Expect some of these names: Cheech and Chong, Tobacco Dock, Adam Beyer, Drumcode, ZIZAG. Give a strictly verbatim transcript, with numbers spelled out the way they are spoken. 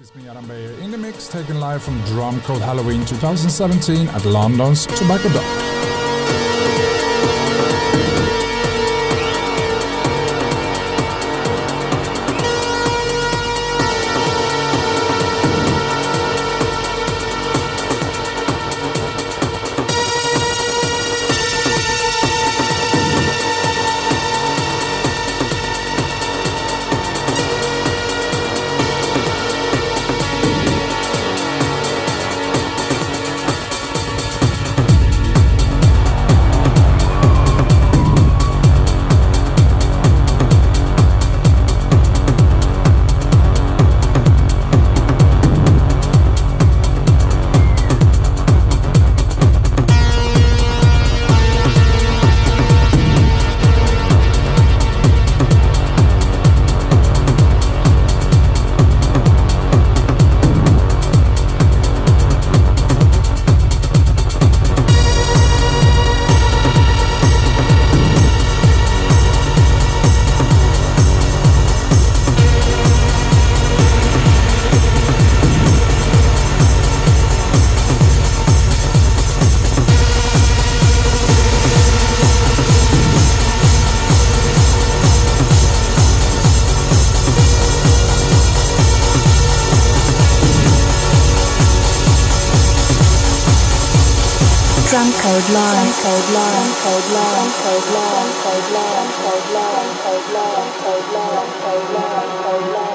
It's me, Adam Beyer, in the mix, taken live from Drumcode Halloween twenty seventeen at London's Tobacco Dock. Drumcode live, code live, code live, code live, code live, code live, code live, code live, code live, code live, code live.